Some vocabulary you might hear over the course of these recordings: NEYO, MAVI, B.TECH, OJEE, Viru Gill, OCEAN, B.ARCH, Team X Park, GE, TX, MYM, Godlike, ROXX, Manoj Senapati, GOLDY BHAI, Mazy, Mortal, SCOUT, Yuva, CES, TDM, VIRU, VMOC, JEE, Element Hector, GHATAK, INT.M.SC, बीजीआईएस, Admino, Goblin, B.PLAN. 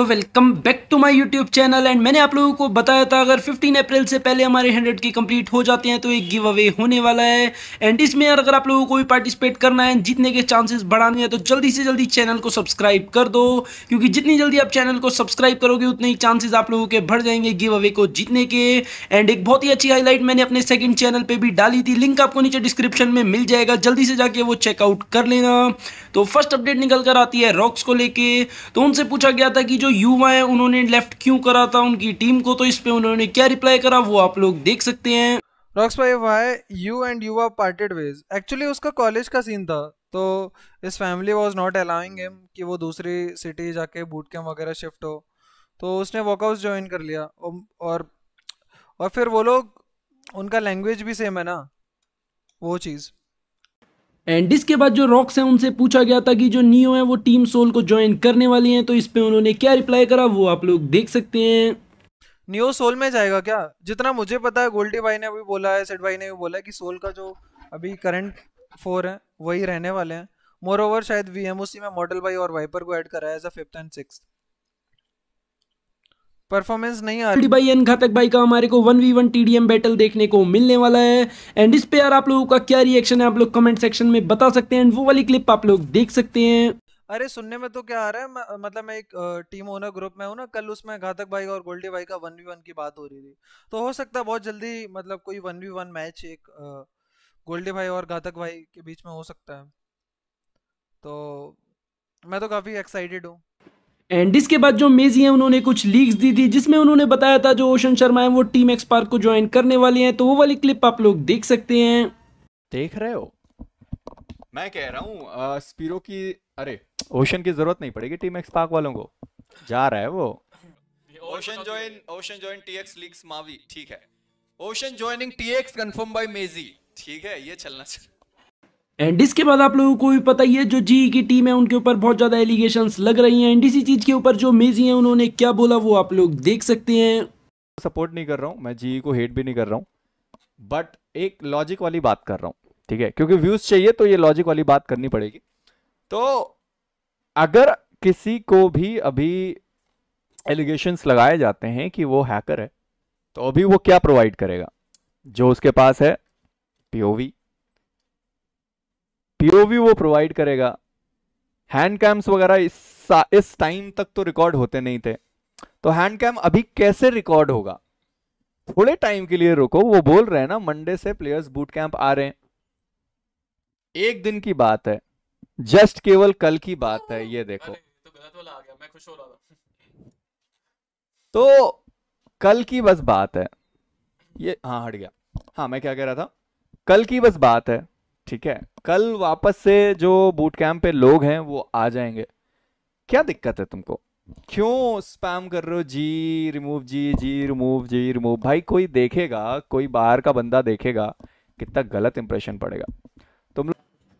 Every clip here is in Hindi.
तो welcome back to my YouTube channel. And मैंने आप लोगों को बताया था अगर 15 अप्रैल से पहले हमारे 100 के कंप्लीट हो जाते हैं तो एक गिव अवे होने वाला है। एंड इसमें अगर आप लोगों को भी पार्टिसिपेट करना है, जीतने के चांसेस बढ़ाने हैं तो जल्दी से जल्दी चैनल को सब्सक्राइब कर दो, क्योंकि जितनी जल्दी आप चैनल को सब्सक्राइब करोगे उतने ही चांसेस आप लोगों के बढ़ जाएंगे गिव अवे को जीतने के। एंड एक बहुत ही अच्छी हाईलाइट मैंने अपने सेकेंड चैनल पर भी डाली थी, लिंक आपको नीचे डिस्क्रिप्शन में मिल जाएगा, जल्दी से जाके वो चेकआउट कर लेना। तो फर्स्ट अपडेट निकल कर आती है रॉक्स को लेके। तो उनसे पूछा गया था कि जो युवा है उन्होंने लेफ्ट क्यों करा था उनकी टीम को, तो इस पे उन्होंने क्या रिप्लाई करा वो आप लोग देख सकते हैं। रॉक्स भाई why you and you've parted ways? Actually उसका कॉलेज का सीन था, तो इस family was not allowing him कि वो दूसरी सिटी जाके बूट कैंप वगैरह शिफ्ट हो, तो उसने वर्कआउट ज्वाइन कर लिया। और फिर वो लोग, उनका लैंग्वेज भी सेम है ना, वो चीज़। एंड इसके बाद जो रॉक्स हैं उनसे पूछा गया था कि जो नियो है वो टीम सोल को ज्वाइन करने वाली हैं, तो इस पे उन्होंने क्या रिप्लाई करा वो आप लोग देख सकते हैं। नियो सोल में जाएगा क्या? जितना मुझे पता है गोल्डी भाई ने अभी बोला है, सेट भाई ने भी बोला है कि सोल का जो अभी करंट 4 है वही रहने वाले हैं। मोर ओवर शायद वीएमओसी में मॉडल भाई और वाइपर को ऐड करा है as a 5th and 6th। Performance नहीं आ रही भाई एंड घातक भाई का हमारे को 1v1 TDM बैटल देखने को मिलने वाला है। एंड इस पे यार आप लोगों का क्या रिएक्शन है आप लोग कमेंट सेक्शन में बता सकते हैं, एंड वो वाली क्लिप आप लोग देख सकते हैं। अरे सुनने में तो क्या आ रहा है, मतलब मैं एक टीम ओनर ग्रुप में हूँ ना, कल उसमें घातक भाई और गोल्डी भाई का 1v1 की बात हो रही थी, तो हो सकता है बहुत जल्दी मतलब कोई 1v1 मैच एक गोल्डी भाई और घातक भाई के बीच में हो सकता है, तो मैं तो काफ़ी एक्साइटेड हूँ। एंड इसके बाद जो मेजी हैं उन्होंने कुछ लीक्स दी थी जिसमें उन्होंने बताया था जो ओशन शर्मा है वो टीम एक्स पार्क को ज्वाइन करने वाले हैं, तो वो वाली क्लिप आप लोग देख सकते हैं। देख रहे हो, मैं कह रहा हूँ स्पीरो की, अरे ओशन की जरूरत नहीं पड़ेगी टीम एक्स पार्क वालों को, जा रहा है वो। Ocean join TX leaks Mavi, ठीक है। Ocean joining TX confirm by मेजी, ठीक है, ये चलना चाहिए। एंड इसके बाद आप लोगों को भी पता ही है जो जीई की टीम है उनके ऊपर बहुत ज़्यादा एलिगेशंस लग रही हैं। एंड इसी चीज़ के ऊपर जो मेजी हैं उन्होंने क्या बोला वो आप लोग देख सकते हैं। सपोर्ट नहीं कर रहा हूँ मैं, जीई को हेट भी नहीं कर रहा हूँ, बट एक लॉजिक वाली बात कर रहा हूँ, ठीक है, क्योंकि व्यूज़ चाहिए तो ये लॉजिक वाली बात करनी पड़ेगी। तो अगर किसी को भी अभी एलिगेशंस लगाए जाते हैं कि वो हैकर है, तो अभी वो क्या प्रोवाइड करेगा? जो उसके पास है पीओवी वो प्रोवाइड करेगा। हैंड कैम्स वगैरह इस टाइम तक तो रिकॉर्ड होते नहीं थे, तो हैंड कैम अभी कैसे रिकॉर्ड होगा? थोड़े टाइम के लिए रुको, वो बोल रहे हैं ना मंडे से प्लेयर्स बूट कैंप आ रहे हैं, एक दिन की बात है, जस्ट केवल कल की बात है। ये देखो तो गलत वाला आ गया, मैं खुश हो रहा था। तो कल की बस बात है ये, हाँ हट गया। हाँ मैं क्या कह रहा था, कल की बस बात है, ठीक है, कल वापस से जो बूट कैंप पे लोग हैं वो आ जाएंगे। क्या दिक्कत है तुमको? क्यों स्पैम कर रहे हो जी रिमूव, जी रिमूव? भाई कोई देखेगा, कोई बाहर का बंदा देखेगा, कितना गलत इंप्रेशन पड़ेगा तुम।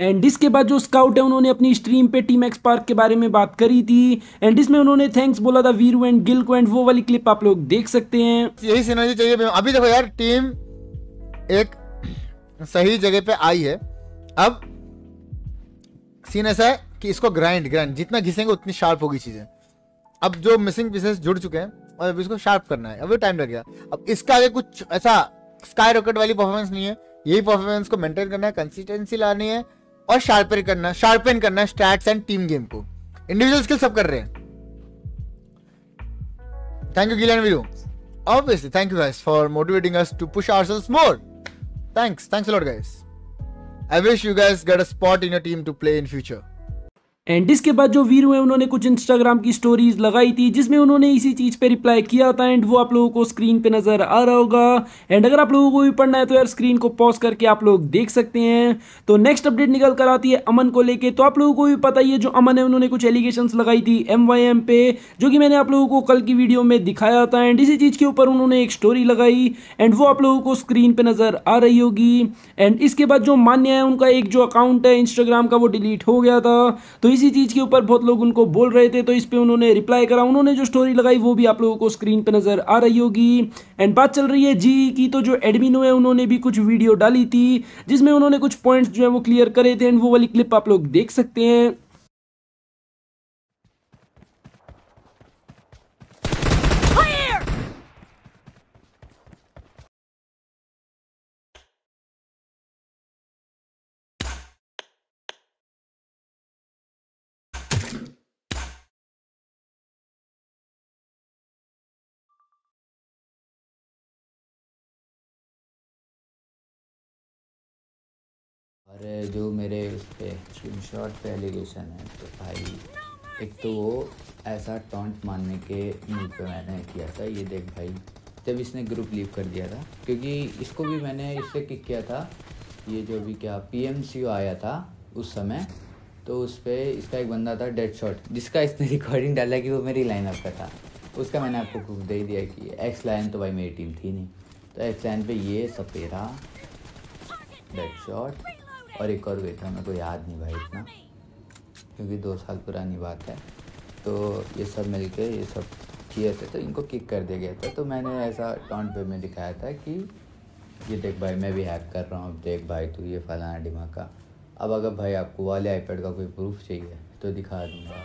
एंड इसके बाद जो स्काउट है उन्होंने अपनी स्ट्रीम पे टीम एक्स पार्क के बारे में बात करी थी, एंड इसमें उन्होंने थैंक्स बोला था वीरू एंड गिल को, एंड वो वाली क्लिप आप लोग देख सकते हैं। यही सिनर्जी चाहिए अभी। देखो यार, टीम एक सही जगह पे आई है, अब सीन ऐसा है कि इसको ग्राइंड जितना घिसेंगे उतनी शार्प होगी चीजें। अब जो मिसिंग पीसेस जुड़ चुके हैं और अब इसको शार्प करना है, अब टाइम लगेगा। अब इसका आगे कुछ ऐसा स्काई रॉकेट वाली परफॉर्मेंस नहीं है, यही परफॉर्मेंस को मेंटेन करना है, कंसिस्टेंसी लानी है और शार्पन करना है स्टैट्स एंड टीम गेम को। इंडिविजुअल स्किल सब कर रहे हैं। Thank you Gill and Veeru, obviously thank you guys for motivating us to push ourselves more. Thanks a lot guys. I wish you guys get a spot in your team to play in future. And इसके बाद जो वीरू है उन्होंने कुछ इंस्टाग्राम की स्टोरीज लगाई थी जिसमें उन्होंने इसी चीज़ पे रिप्लाई किया था, एंड वो आप लोगों को स्क्रीन पे नज़र आ रहा होगा। एंड अगर आप लोगों को भी पढ़ना है तो यार स्क्रीन को पॉज करके आप लोग देख सकते हैं। तो नेक्स्ट अपडेट निकल कर आती है अमन को लेके। तो आप लोगों को भी पता ही है जो अमन है उन्होंने कुछ एलिगेशंस लगाई थी MYM पे, जो कि मैंने आप लोगों को कल की वीडियो में दिखाया था। एंड इसी चीज़ के ऊपर उन्होंने एक स्टोरी लगाई, एंड वो आप लोगों को स्क्रीन पर नज़र आ रही होगी। एंड इसके बाद जो मान्य है उनका एक जो अकाउंट है इंस्टाग्राम का वो डिलीट हो गया था, तो इसी चीज़ के ऊपर बहुत लोग उनको बोल रहे थे, तो इस पे उन्होंने रिप्लाई करा। उन्होंने जो स्टोरी लगाई वो भी आप लोगों को स्क्रीन पे नज़र आ रही होगी। एंड बात चल रही है जी की, तो जो एडमिनो है उन्होंने भी कुछ वीडियो डाली थी जिसमें उन्होंने कुछ पॉइंट्स जो है वो क्लियर करे थे, एंड वो वाली क्लिप आप लोग देख सकते हैं। अरे जो मेरे उस पर स्क्रीनशॉट पे एलिगेशन है तो भाई एक तो वो ऐसा टॉन्ट मारने के मूड पे मैंने किया था। ये देख भाई जब इसने ग्रुप लीव कर दिया था क्योंकि इसको भी मैंने इससे किक किया था, ये जो भी क्या पीएमसीओ आया था उस समय, तो उस पर इसका एक बंदा था डेड शॉट जिसका इसने रिकॉर्डिंग डाला कि वो मेरी लाइनअप का था, उसका मैंने आपको प्रूफ दे दिया कि एक्स लाइन तो भाई मेरी टीम थी नहीं, तो एक्स लाइन पे ये सपेरा डेड शॉट और एक और वेट था मेरे को याद नहीं भाई इतना क्योंकि 2 साल पुरानी बात है। तो ये सब मिलके ये सब किए थे तो इनको किक कर दिया गया था। तो मैंने ऐसा टॉन्ट पे में दिखाया था कि ये देख भाई मैं भी हैक कर रहा हूँ, देख भाई तू ये फलाना दिमाग का। अब अगर भाई आपको वाले आईपैड का कोई प्रूफ चाहिए तो दिखा दूँगा,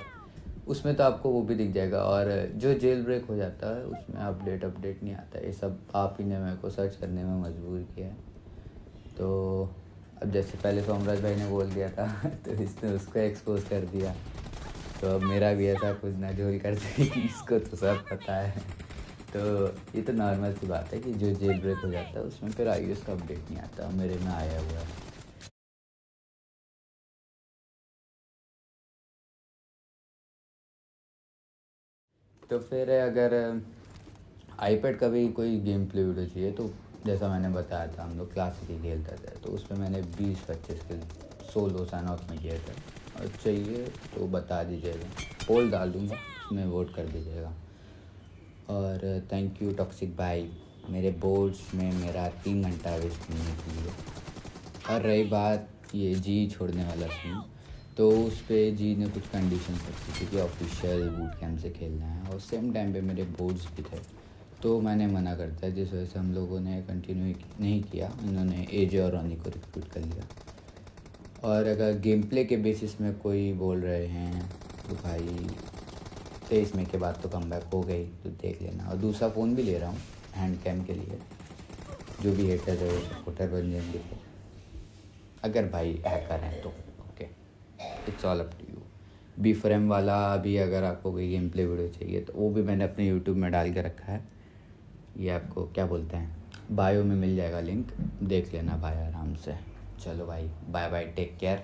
उसमें तो आपको वो भी दिख जाएगा। और जो जेल ब्रेक हो जाता है उसमें अपडेट नहीं आता, ये सब आप ही ने मेरे को सर्च करने में मजबूर किया है। तो अब जैसे पहले सोमराज भाई ने बोल दिया था तो इसने उसको एक्सपोज कर दिया, तो अब मेरा भी ऐसा कुछ ना झोल कर दे इसको तो सब पता है। तो ये तो नॉर्मल सी बात है कि जो जेल ब्रेक हो जाता है उसमें फिर आई का अपडेट नहीं आता, मेरे में आया हुआ है। तो फिर अगर आईपैड का भी कोई गेम प्ले वीडियो चाहिए तो जैसा मैंने बताया था हम लोग क्लासिक ही खेलते थे, तो उस पर मैंने 20-25 के सोलो साइन ऑफ में किया था, और चाहिए तो बता दीजिएगा, पोल डाल दूँगा उसमें वोट कर दीजिएगा। और थैंक यू टॉक्सिक भाई मेरे बोर्ड्स में मेरा 3 घंटा वेस्ट करने के लिए। और रही बात ये जी छोड़ने वाला सीन, तो उस पर जी ने कुछ कंडीशन रखी थी कि ऑफिशियल बूट कैम्प से खेलना है और सेम टाइम पे मेरे बोर्ड्स भी थे, तो मैंने मना करता है जिस वजह से हम लोगों ने कंटिन्यू नहीं किया, उन्होंने एजे और रोनी को रिक्रूट कर लिया। और अगर गेम प्ले के बेसिस में कोई बोल रहे हैं तो भाई 23 मई के बाद तो कमबैक हो गई तो देख लेना। और दूसरा फ़ोन भी ले रहा हूँ हैंड कैम के लिए, जो भी हेटर है सपोर्टर बन जाएंगे अगर भाई हैकर हैं तो it's all up to you. B frame वाला भी अगर आपको कोई गेम प्ले वीडियो चाहिए तो वो भी मैंने अपने यूट्यूब में डाल के रखा है, ये आपको क्या बोलते हैं बायो में मिल जाएगा लिंक, देख लेना भाई आराम से। चलो भाई बाय बाय, टेक केयर।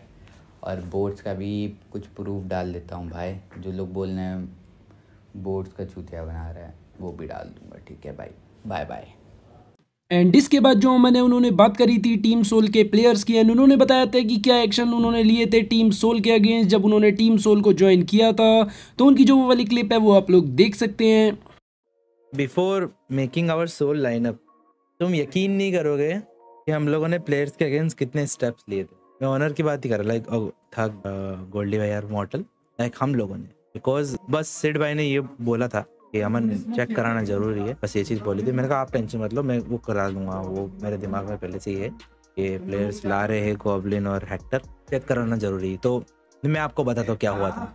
और बोर्ड्स का भी कुछ प्रूफ डाल देता हूँ भाई, जो लोग बोल रहे हैं बोर्ड्स का चूतिया बना रहा है वो भी डाल दूँगा। ठीक है भाई, बाय बाय। एंड इसके बाद जो मैंने उन्होंने बात करी थी टीम सोल के प्लेयर्स की, एंड उन्होंने बताया था कि क्या एक्शन उन्होंने लिए थे टीम सोल के अगेंस्ट जब उन्होंने टीम सोल को ज्वाइन किया था, तो उनकी जो वो वाली क्लिप है वो आप लोग देख सकते हैं। Before making our soul lineup, तुम यकीन नहीं करोगे कि हम लोगों ने प्लेयर्स के अगेंस्ट कितने स्टेप्स लिए थे। मैं ऑनर की बात ही कर रहा, लाइक था गोल्डी भाई और मॉर्टल, लाइक हम लोगों ने बिकॉज बस सिड भाई ने ये बोला था कि अमन चेक कराना जरूरी है, बस ये चीज़ बोली थी। मैंने कहा आप टेंशन मत लो, मैं वो करा दूंगा, वो मेरे दिमाग में पहले से ही है कि प्लेयर्स ला रहे हैं गोब्लिन और हेक्टर, चेक कराना जरूरी है। तो मैं आपको बताता हूँ क्या हुआ था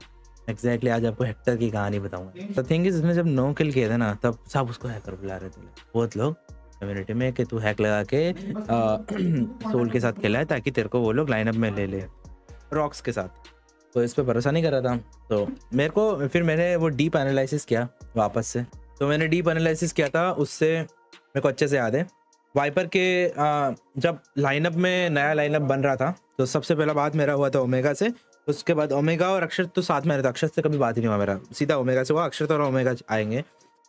एग्जैक्टली आज आपको हेक्टर की कहानी बताऊंगा। तो थिंग इज इसने जब 9 किल किए थे ना तब सब उसको हैकर बुला रहे थे बहुत लोग कम्युनिटी में कि तू हैक लगा के सोल के साथ खेला है ताकि तेरे को वो लोग लाइनअप में ले लें रॉक्स के साथ। तो इस पर भरोसा नहीं कर रहा था, तो मेरे को फिर मैंने वो डीप एनालिसिस किया वापस से। तो मैंने डीप एनालिसिस किया था, उससे मेरे को अच्छे से याद है वाइपर के जब लाइनअप में नया लाइनअप बन रहा था तो सबसे पहला बात मेरा हुआ था ओमेगा से, उसके बाद ओमेगा और अक्षर तो साथ में रहता, अक्षर से कभी बात ही नहीं हुआ मेरा, सीधा ओमेगा से हुआ, अक्षर और ओमेगा आएंगे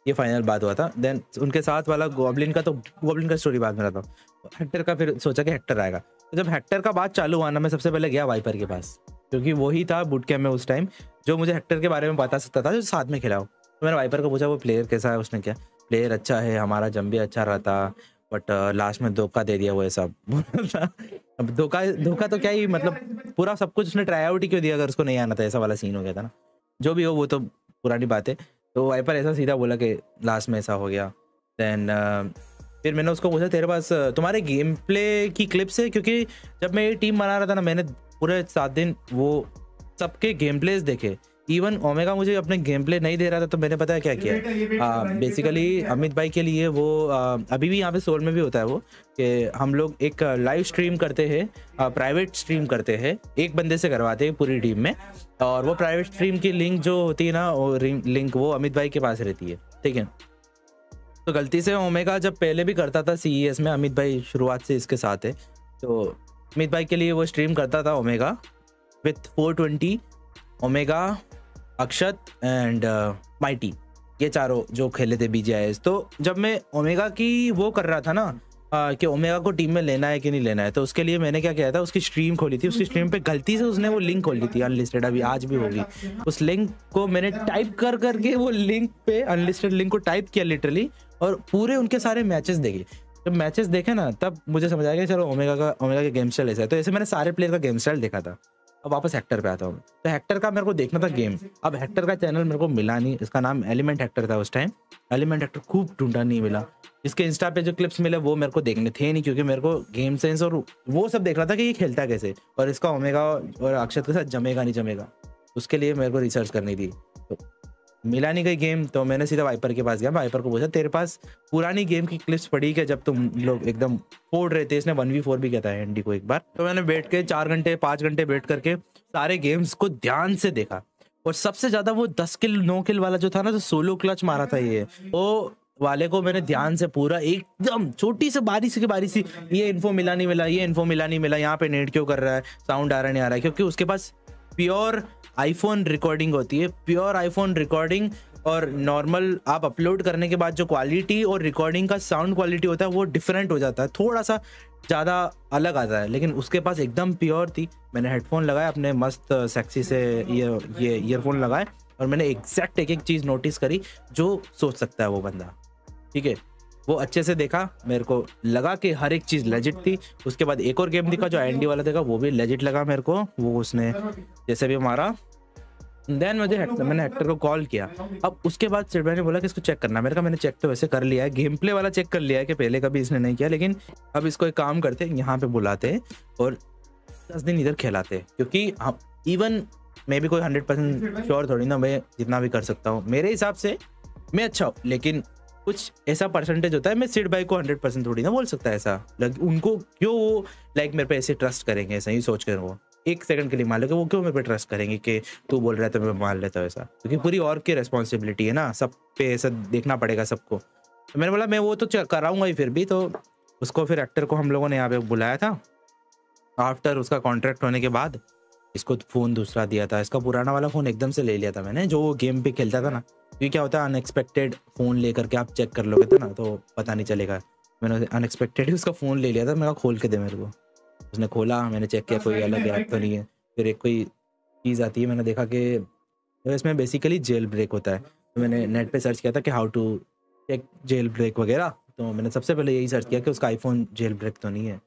ये फाइनल बात हुआ था। देन उनके साथ वाला गोब्लिन का, तो गोब्लिन का स्टोरी बाद में रहा था, हेक्टर का फिर सोचा कि हेक्टर आएगा। तो जब हेक्टर का बात चालू हुआ ना मैं सबसे पहले गया वाइपर के पास क्योंकि वही था बूट कैम्प में उस टाइम जो मुझे हेक्टर के बारे में बता सकता था जो साथ में खेला हो। तो मैंने वाइपर को पूछा वो प्लेयर कैसा है, उसने क्या प्लेयर अच्छा है, हमारा जम भी अच्छा रहा था बट लास्ट में धोखा दे दिया वो ये सब बोला। अब धोखा तो क्या ही मतलब पूरा सब कुछ उसने ट्राई आउट ही क्यों दिया अगर उसको नहीं आना था, ऐसा वाला सीन हो गया था ना। जो भी हो वो तो पुरानी बात है। तो वाइपर ऐसा सीधा बोला कि लास्ट में ऐसा हो गया। देन फिर मैंने उसको पूछा तेरे पास तुम्हारे गेम प्ले की क्लिप्स है, क्योंकि जब मैं ये टीम बना रहा था ना मैंने पूरे 7 दिन वो सबके गेम प्लेस देखे, इवन ओमेगा मुझे अपने गेम प्ले नहीं दे रहा था। तो मैंने पता है क्या किया बेसिकली अमित भाई के लिए, वो अभी भी यहाँ पे सोल में भी होता है वो, कि हम लोग एक लाइव स्ट्रीम करते हैं, प्राइवेट स्ट्रीम करते हैं, एक बंदे से करवाते हैं पूरी टीम में, और वो प्राइवेट स्ट्रीम की लिंक जो होती है ना वो लिंक वो अमित भाई के पास रहती है, ठीक है। तो गलती से ओमेगा जब पहले भी करता था CES में, अमित भाई शुरुआत से इसके साथ है, तो अमित भाई के लिए वो स्ट्रीम करता था Omega with 420, Omega, Akshat and Mighty, ये चारों जो खेले थे बीजीआईएस। तो जब मैं ओमेगा की वो कर रहा था ना कि ओमेगा को टीम में लेना है कि नहीं लेना है, तो उसके लिए मैंने क्या किया था, उसकी स्ट्रीम खोली थी, उसकी स्ट्रीम पे गलती से उसने वो लिंक खोल ली थी अनलिस्टेड, अभी आज भी होगी। उस लिंक को मैंने टाइप कर करके वो लिंक पे अनलिस्टेड लिंक को टाइप किया लिटरली, और पूरे उनके सारे मैचेस देखे। जब मैचेस देखे ना तब मुझे समझ आया कि चलो ओमेगा का गेम स्टाइल ऐसा है। तो ऐसे मैंने सारे प्लेयर का गेम स्टाइल देखा था। अब वापस हेक्टर पे आता हूँ, तो हेक्टर का मेरे को देखना था गेम। अब हेक्टर का चैनल मेरे को मिला नहीं, इसका नाम एलिमेंट हेक्टर था उस टाइम। एलिमेंट हेक्टर खूब ढूंढा, नहीं मिला। इसके इंस्टा पे जो क्लिप्स मिले वो मेरे को देखने थे नहीं, क्योंकि मेरे को गेम सेंस और वो सब देख रहा था कि ये खेलता कैसे और इसका ओमेगा और अक्षत के साथ जमेगा नहीं जमेगा, उसके लिए मेरे को रिसर्च करनी थी। तो मिला नहीं कोई गेम, तो मैंने सीधा वाइपर के पास गया। वाइपर को पूछा तेरे पास पुरानी गेम की क्लिप्स पड़ी क्या, जब तुम लोग एकदम फोड़ रहे थे। इसने 1v4 भी कहता है एनडी को एक बार। तो मैंने बैठ के 4 घंटे 5 घंटे बैठ करके सारे गेम्स को ध्यान से देखा, और सबसे ज़्यादा वो 10 किल 9 किल वाला जो था ना, जो सोलो क्लच मारा था ये, वो वाले को मैंने ध्यान से पूरा एकदम छोटी से बारिश की बारिश, ये इन्फो मिला नहीं मिला, ये इन्फो मिला नहीं मिला, यहाँ पे नेट क्यों कर रहा है, साउंड आ रहा नहीं आ रहा है, क्योंकि उसके पास प्योर आईफोन रिकॉर्डिंग होती है। प्योर आईफोन रिकॉर्डिंग और नॉर्मल आप अपलोड करने के बाद जो क्वालिटी और रिकॉर्डिंग का साउंड क्वालिटी होता है वो डिफरेंट हो जाता है, थोड़ा सा ज़्यादा अलग आता है, लेकिन उसके पास एकदम प्योर थी। मैंने हेडफोन लगाया अपने मस्त सेक्सी से, ये ईयरफोन लगाए, और मैंने एग्जैक्ट एक चीज़ नोटिस करी जो सोच सकता है वो बंदा, ठीक है, वो अच्छे से देखा। मेरे को लगा कि हर एक चीज़ लेजिट थी। उसके बाद एक और गेम दिखा जो एनडी वाला देखा, वो भी लेजिट लगा मेरे को, वो उसने जैसे भी मारा। देन मुझे मैंने हेक्टर को कॉल किया। अब उसके बाद सिर्फ मैंने बोला कि इसको चेक करना। मेरे का मैंने चेक तो वैसे कर लिया है, गेम प्ले वाला चेक कर लिया है कि पहले कभी इसने नहीं किया, लेकिन अब इसको एक काम करते, यहाँ पर बुलाते और 10 दिन इधर खिलाते, क्योंकि हम इवन मैं भी कोई 100% श्योर थोड़ी ना, मैं जितना भी कर सकता हूँ मेरे हिसाब से मैं अच्छा हूँ, लेकिन कुछ ऐसा परसेंटेज होता है, मैं सिड भाई को 100% थोड़ी ना बोल सकता है ऐसा। उनको क्यों वो मेरे पे ऐसे ट्रस्ट करेंगे, ऐसा ही सोच कर वो एक सेकंड के लिए मान लो कि वो क्यों मेरे पे ट्रस्ट करेंगे कि तू बोल रहा है तो मैं मान लेता हूँ ऐसा, क्योंकि पूरी और की रिस्पॉन्सिबिलिटी है ना, सब पे ऐसा देखना पड़ेगा सबको। तो मैंने बोला मैं वो तो कराऊंगा ही फिर भी। तो उसको फिर एक्टर को हम लोगों ने यहाँ पे बुलाया था आफ्टर उसका कॉन्ट्रैक्ट होने के बाद। इसको फ़ोन दूसरा दिया था, इसका पुराना वाला फ़ोन एकदम से ले लिया था मैंने, जो वो गेम पे खेलता था ना, क्योंकि क्या होता है अनएक्सपेक्टेड फ़ोन लेकर के आप चेक कर लोगे तो ना, तो पता नहीं चलेगा। मैंने अनएक्सपेक्टेड ही उसका फ़ोन ले लिया था, मैंने कहा खोल के दे मेरे को। उसने खोला, मैंने चेक किया कोई अलग ऐप तो नहीं है। फिर एक कोई चीज़ आती है, मैंने देखा कि इसमें बेसिकली जेल ब्रेक होता है। तो मैंने नेट पर सर्च किया था कि how to check jailbreak वगैरह। तो मैंने सबसे पहले यही सर्च किया कि उसका आईफोन जेल ब्रेक तो नहीं है,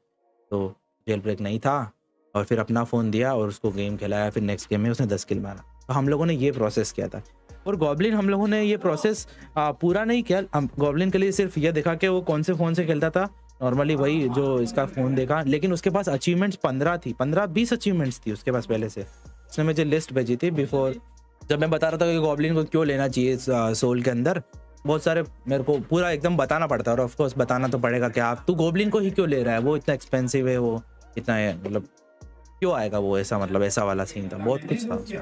तो जेल ब्रेक नहीं था। और फिर अपना फ़ोन दिया और उसको गेम खिलाया। फिर नेक्स्ट गेम में उसने 10 किल मारा। तो हम लोगों ने ये प्रोसेस किया था, और गॉब्लिन हम लोगों ने ये प्रोसेस पूरा नहीं किया। हम गॉब्लिन के लिए सिर्फ ये देखा कि वो कौन से फ़ोन से खेलता था, नॉर्मली वही जो इसका फ़ोन देखा, लेकिन उसके पास अचीवमेंट्स 15-20 अचीवमेंट्स थी उसके पास पहले से। उसने मुझे लिस्ट भेजी थी बिफोर, जब मैं बता रहा था कि गॉब्लिन को क्यों लेना चाहिए सोल के अंदर। बहुत सारे मेरे को पूरा एकदम बताना पड़ता है, और ऑफकोर्स बताना तो पड़ेगा कि आप तू गॉब्लिन को ही क्यों ले रहा है, वो इतना एक्सपेंसिव है, वो इतना है, मतलब क्यों आएगा वो ऐसा, मतलब ऐसा वाला सीन था, बहुत कुछ था उसका।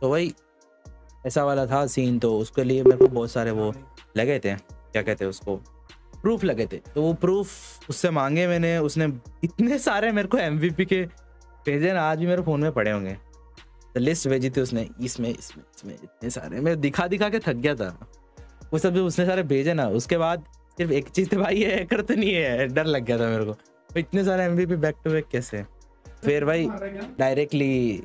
तो वही ऐसा वाला था सीन, तो उसके लिए मेरे को बहुत सारे वो लगे थे, क्या कहते हैं उसको, प्रूफ लगे थे। तो वो प्रूफ उससे मांगे मैंने, उसने इतने सारे मेरे को MVP के भेजे ना, आज भी मेरे फ़ोन में पड़े होंगे। तो लिस्ट भेजी थी उसने, इसमें इसमें इसमें इतने सारे, मैं दिखा दिखा के थक गया था। वो सब जो उसने सारे भेजे ना, उसके बाद सिर्फ एक चीज़ तो भाई ये हैकर तो नहीं है, डर लग गया था मेरे को, तो इतने सारे MVP बैक टू बैक कैसे। फिर भाई डायरेक्टली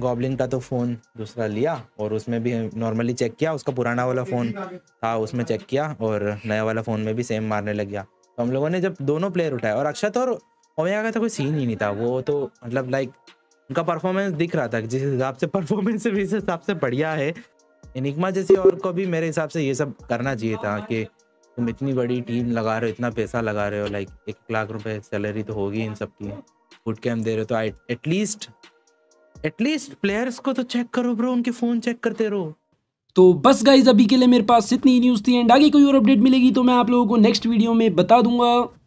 गॉब्लिन का तो फ़ोन दूसरा लिया, और उसमें भी नॉर्मली चेक किया, उसका पुराना वाला फ़ोन था उसमें चेक किया, और नया वाला फ़ोन में भी सेम मारने लग गया। तो हम लोगों ने जब दोनों प्लेयर उठाए, और अक्षत और ओमेगा का तो कोई सीन ही नहीं था, वो तो मतलब लाइक उनका परफॉर्मेंस दिख रहा था, जिस हिसाब से परफॉर्मेंस है इस हिसाब से बढ़िया है। एनिग्मा जैसे और को भी मेरे हिसाब से ये सब करना चाहिए था कि तुम इतनी बड़ी टीम लगा रहे हो, इतना पैसा लगा रहे हो, लाइक 1 लाख रुपये सैलरी तो होगी इन सब की, फूड कैम्प दे रहे हो, तो एटलीस्ट प्लेयर्स को तो चेक करो ब्रो, उनके फ़ोन चेक करते रहो। तो बस गाइज अभी के लिए मेरे पास इतनी न्यूज़ थी, एंड आगे कोई और अपडेट मिलेगी तो मैं आप लोगों को नेक्स्ट वीडियो में बता दूंगा।